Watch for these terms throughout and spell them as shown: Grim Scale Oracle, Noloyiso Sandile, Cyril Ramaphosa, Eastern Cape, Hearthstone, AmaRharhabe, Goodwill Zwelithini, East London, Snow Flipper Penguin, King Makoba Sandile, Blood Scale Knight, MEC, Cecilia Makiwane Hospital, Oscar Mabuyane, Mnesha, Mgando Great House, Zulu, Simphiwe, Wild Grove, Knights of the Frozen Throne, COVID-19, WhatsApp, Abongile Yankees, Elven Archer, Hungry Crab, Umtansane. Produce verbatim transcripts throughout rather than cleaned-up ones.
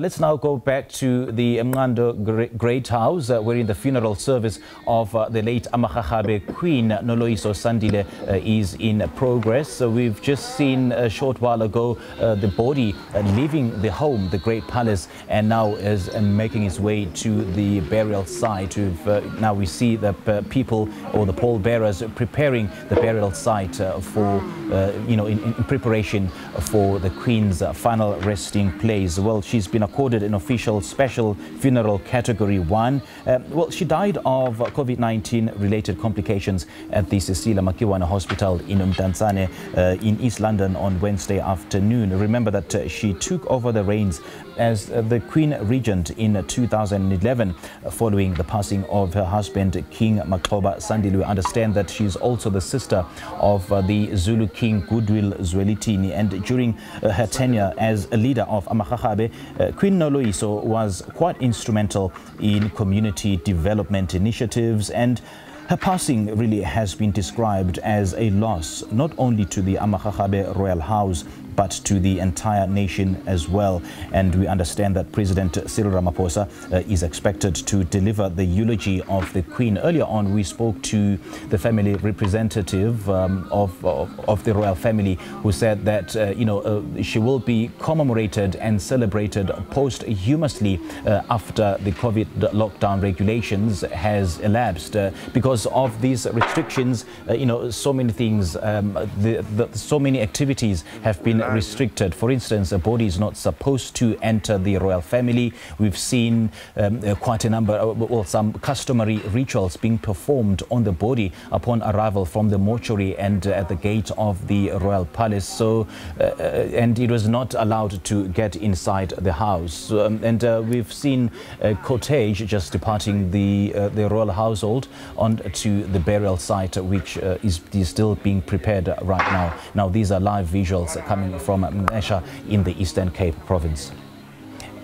Let's now go back to the Mgando Great House, uh, wherein the funeral service of uh, the late AmaRharhabe Queen Noloyiso Sandile uh, is in progress. So we've just seen a short while ago uh, the body uh, leaving the home, the Great Palace, and now is uh, making its way to the burial site. We've, uh, now we see the uh, people or the pallbearers preparing the burial site uh, for, uh, you know, in, in preparation for the Queen's uh, final resting place. Well, she's been accorded an official special funeral category one. Uh, well, she died of COVID nineteen related complications at the Cecilia Makiwane Hospital in Umtansane uh, in East London on Wednesday afternoon. Remember that uh, she took over the reins as uh, the Queen Regent in two thousand eleven uh, following the passing of her husband, King Makoba Sandile. We understand that she's also the sister of uh, the Zulu King Goodwill Zwelithini, and during uh, her tenure as a leader of AmaRharhabe, uh, Queen Noloyiso was quite instrumental in community development initiatives, and her passing really has been described as a loss, not only to the AmaRharhabe Royal House, but to the entire nation as well. And we understand that President Cyril Ramaphosa uh, is expected to deliver the eulogy of the Queen. Earlier on, we spoke to the family representative um, of, of, of the royal family, who said that, uh, you know, uh, she will be commemorated and celebrated posthumously uh, after the COVID lockdown regulations has elapsed. Uh, because of these restrictions, uh, you know, so many things, um, the, the, so many activities have been restricted. For instance, a body is not supposed to enter the royal family. We've seen um, quite a number of, well, some customary rituals being performed on the body upon arrival from the mortuary and uh, at the gate of the royal palace. So, uh, and it was not allowed to get inside the house. Um, and uh, we've seen a cortege just departing the uh, the royal household on to the burial site, which uh, is, is still being prepared right now. Now, these are live visuals coming from Mnesha in the Eastern Cape province.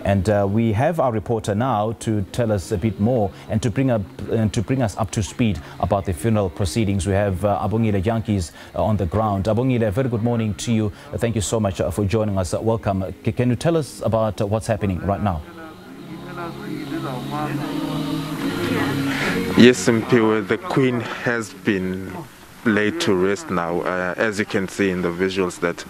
And uh, we have our reporter now to tell us a bit more and to bring up and to bring us up to speed about the funeral proceedings. We have uh, Abongile Yankees uh, on the ground. Abongile, a very good morning to you. Uh, thank you so much uh, for joining us. Uh, welcome. C can you tell us about uh, what's happening right now? Yes, Mpiwe, the Queen has been laid to rest now, uh, as you can see in the visuals that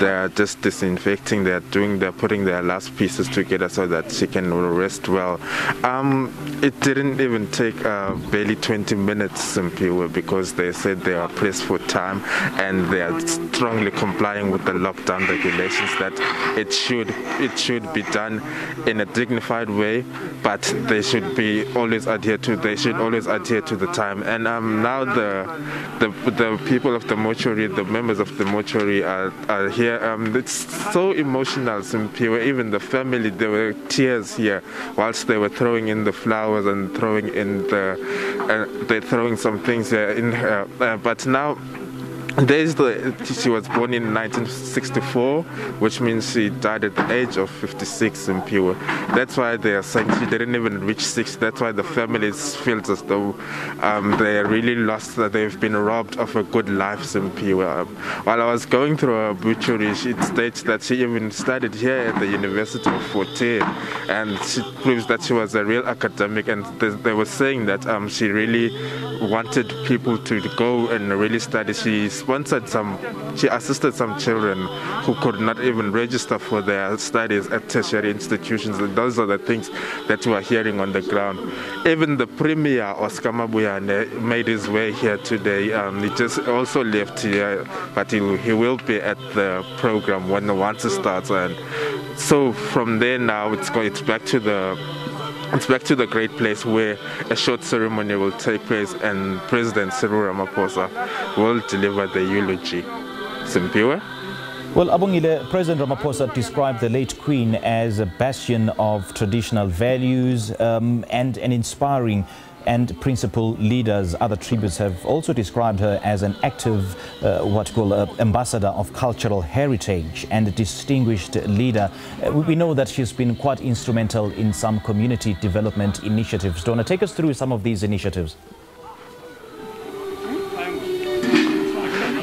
they are just disinfecting. They are doing. They're putting their last pieces together so that she can rest well. Um, it didn't even take uh, barely twenty minutes, simply because they said they are pressed for time and they are strongly complying with the lockdown regulations. That it should it should be done in a dignified way, but they should be always adhered to. They should always adhere to the time. And um, now the the The people of the mortuary, the members of the mortuary are, are here. Um, it's so emotional, Simpiwe. Even the family, there were tears here whilst they were throwing in the flowers and throwing in the, uh, they're throwing some things here in her. Uh, but now, There's the, she was born in nineteen sixty-four, which means she died at the age of fifty-six in Piwa. That's why they are saying she didn't even reach six. That's why the family feels as though um, they really lost, that they've been robbed of a good life in Piwa. While I was going through her obituary, it states that she even studied here at the University of Forte, and she proves that she was a real academic. And they, they were saying that um, she really wanted people to go and really study. She's sponsored some, she assisted some children who could not even register for their studies at tertiary institutions. And those are the things that we are hearing on the ground. Even the Premier, Oscar Mabuyane, made his way here today. Um, he just also left here, but he, he will be at the program when the once it starts. And so from there now, it's going, it's back to the It's back to the great place where a short ceremony will take place and President Cyril Ramaphosa will deliver the eulogy. Simpiwe? Well, Abongile, President Ramaphosa described the late Queen as a bastion of traditional values um, and an inspiring and principal leaders. Other tributes have also described her as an active, uh, what you call, uh, ambassador of cultural heritage and a distinguished leader. Uh, we know that she's been quite instrumental in some community development initiatives. Donna, take us through some of these initiatives.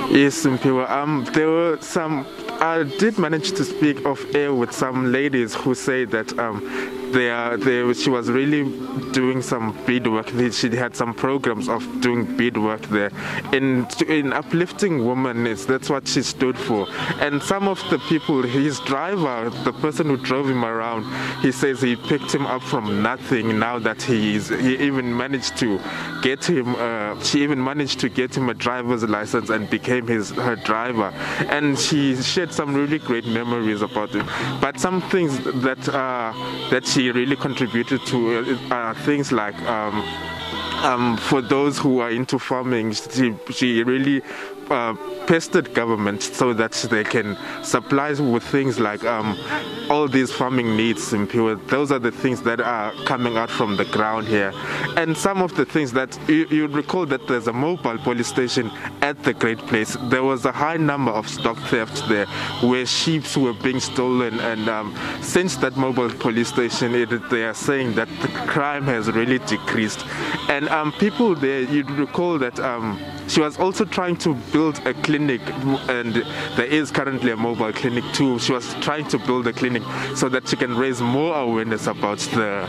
Yes, Mpiwa, um, there were some I did manage to speak off air with some ladies who say that um, they are, they, she was really doing some beadwork. She had some programs of doing beadwork there. In, in uplifting women, it's, that's what she stood for. And some of the people, his driver, the person who drove him around, he says he picked him up from nothing. Now that he is, he even managed to get him, uh, she even managed to get him a driver's license and became his her driver. And she shared some really great memories about it. But some things that uh, that she really contributed to uh, uh, things like um, um, for those who are into farming, she, she really uh, pestered government so that they can supply with things like um, all these farming needs. Those are the things that are coming out from the ground here. And some of the things that you, you recall that there's a mobile police station at the Great Place. There was a high number of stock thefts there where sheep were being stolen. And um, since that mobile police station, it, they are saying that the crime has really decreased. And um, people there, you'd recall that um, she was also trying to build a clinic, and there is currently a mobile clinic too. She was trying to build a clinic so that she can raise more awareness about the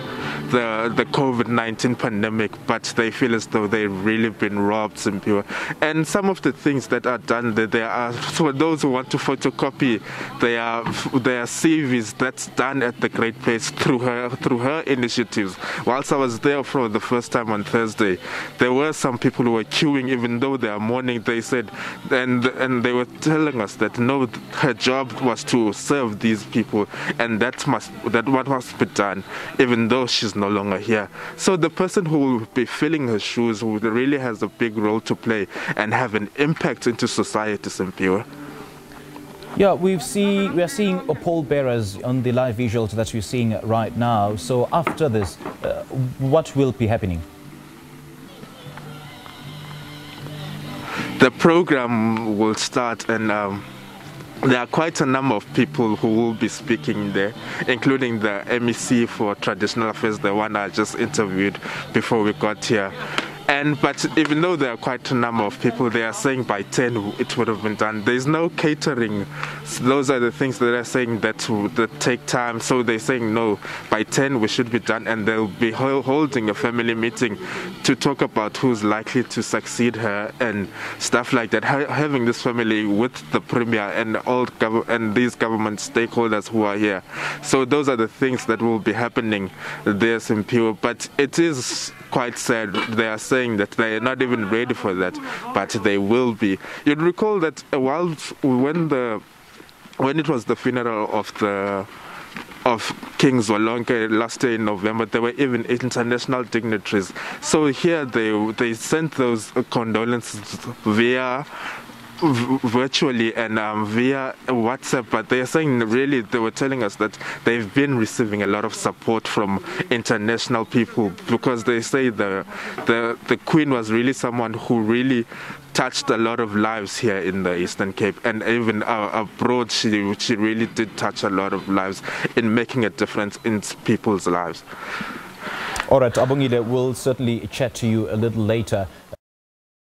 the, the COVID nineteen pandemic, but they feel as though they've really been robbed, Simphiwe. And some of the things that are done there, there are, for those who want to photocopy their, their C Vs, that's done at the Great Place through her, through her initiatives. Whilst I was there for the first time on Thursday, there were some people who were queuing, even though they are mourning. They said, and and they were telling us that no, her job was to serve these people, and that must that what must be done, even though she's no longer here. So the person who will be filling her shoes, who really has a big role to play and have an impact into society, Simphiwe. Yeah, we've see we are seeing pall bearers on the live visuals that you're seeing right now. So after this, uh, what will be happening? The program will start, and um, there are quite a number of people who will be speaking there, including the M E C for Traditional Affairs, the one I just interviewed before we got here. And but even though there are quite a number of people, they are saying by ten it would have been done. There's no catering. Those are the things that they're saying that, that take time. So they're saying no, by ten we should be done, and they'll be holding a family meeting to talk about who's likely to succeed her and stuff like that. Having this family with the Premier and all and these government stakeholders who are here. So those are the things that will be happening there, Simphiwe. But it is quite sad. They are saying that they are not even ready for that, but they will be. You'd recall that a while when the when it was the funeral of the of King Zwelonke last year in November, there were even international dignitaries. So here they they sent those condolences via. virtually and um, via WhatsApp, but they're saying really they were telling us that they've been receiving a lot of support from international people, because they say the the the Queen was really someone who really touched a lot of lives here in the Eastern Cape, and even uh, abroad she, she really did touch a lot of lives in making a difference in people's lives. All right, Abongile, we'll certainly chat to you a little later.